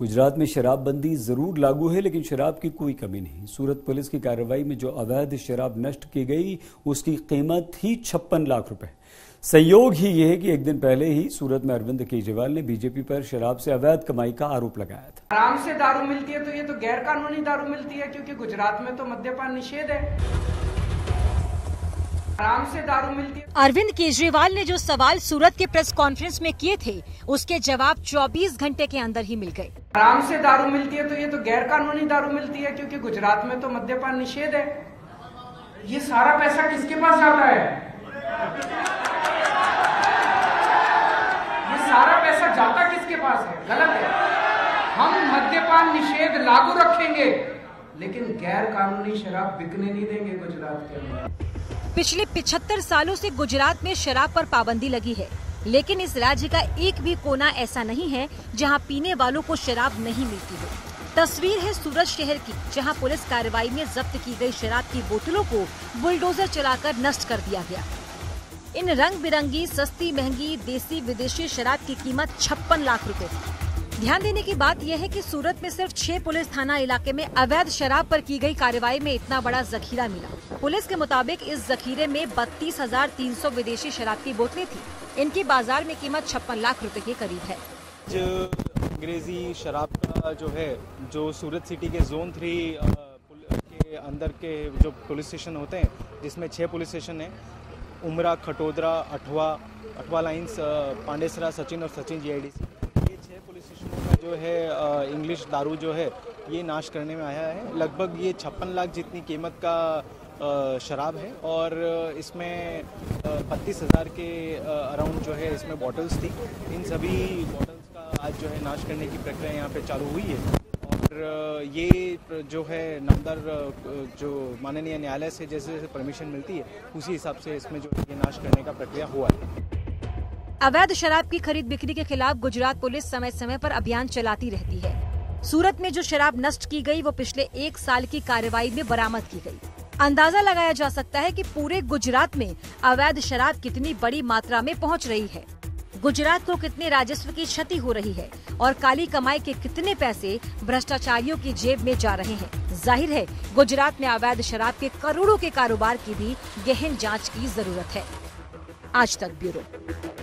गुजरात में शराबबंदी जरूर लागू है लेकिन शराब की कोई कमी नहीं। सूरत पुलिस की कार्रवाई में जो अवैध शराब नष्ट की गई उसकी कीमत ही 56 लाख रुपए। संयोग ही यह है कि एक दिन पहले ही सूरत में अरविंद केजरीवाल ने बीजेपी पर शराब से अवैध कमाई का आरोप लगाया था। आराम से दारू मिलती है तो ये तो गैर कानूनी दारू मिलती है, क्योंकि गुजरात में तो मद्यपान निषेध है। अरविंद केजरीवाल ने जो सवाल सूरत के प्रेस कॉन्फ्रेंस में किए थे उसके जवाब 24 घंटे के अंदर ही मिल गए। आराम से दारू मिलती है तो ये तो गैर कानूनी दारू मिलती है, क्योंकि गुजरात में तो मद्यपान निषेध है। ये सारा पैसा किसके पास जाता है? ये सारा पैसा जाता किसके पास है? गलत है। हम मद्यपान निषेध लागू रखेंगे लेकिन गैर कानूनी शराब बिकने नहीं देंगे गुजरात के अंदर। पिछले 75 सालों से गुजरात में शराब पर पाबंदी लगी है लेकिन इस राज्य का एक भी कोना ऐसा नहीं है जहां पीने वालों को शराब नहीं मिलती हो। तस्वीर है सूरत शहर की, जहां पुलिस कार्रवाई में जब्त की गई शराब की बोतलों को बुलडोजर चलाकर नष्ट कर दिया गया। इन रंग बिरंगी सस्ती महंगी देसी विदेशी शराब की कीमत 56 लाख रुपए। ध्यान देने की बात यह है कि सूरत में सिर्फ 6 पुलिस थाना इलाके में अवैध शराब पर की गई कार्रवाई में इतना बड़ा जखीरा मिला। पुलिस के मुताबिक इस जखीरे में 32,300 विदेशी शराब की बोतलें थी। इनकी बाजार में कीमत 56 लाख रुपए के करीब है। जो अंग्रेजी शराब का जो है, जो सूरत सिटी के जोन 3 के अंदर के जो पुलिस स्टेशन होते हैं, जिसमें 6 पुलिस स्टेशन है, उमरा, खटोदरा, अठवा लाइन्स, पांडेसरा, सचिन और सचिन GIDC, पुलिस स्टेशनों का जो है इंग्लिश दारू जो है ये नाश करने में आया है। लगभग ये 56 लाख जितनी कीमत का शराब है और इसमें 32,000 के अराउंड जो है इसमें बॉटल्स थी। इन सभी बॉटल्स का आज जो है नाश करने की प्रक्रिया यहाँ पे चालू हुई है और ये जो है नामदार जो माननीय न्यायालय से जैसे परमिशन मिलती है उसी हिसाब से इसमें जो ये नाश करने का प्रक्रिया हुआ है। अवैध शराब की खरीद बिक्री के खिलाफ गुजरात पुलिस समय समय पर अभियान चलाती रहती है। सूरत में जो शराब नष्ट की गई वो पिछले 1 साल की कार्रवाई में बरामद की गई। अंदाजा लगाया जा सकता है कि पूरे गुजरात में अवैध शराब कितनी बड़ी मात्रा में पहुंच रही है, गुजरात को कितने राजस्व की क्षति हो रही है और काली कमाई के कितने पैसे भ्रष्टाचारियों की जेब में जा रहे हैं। जाहिर है गुजरात में अवैध शराब के करोड़ों के कारोबार की भी गहन जाँच की जरूरत है। आज तक ब्यूरो।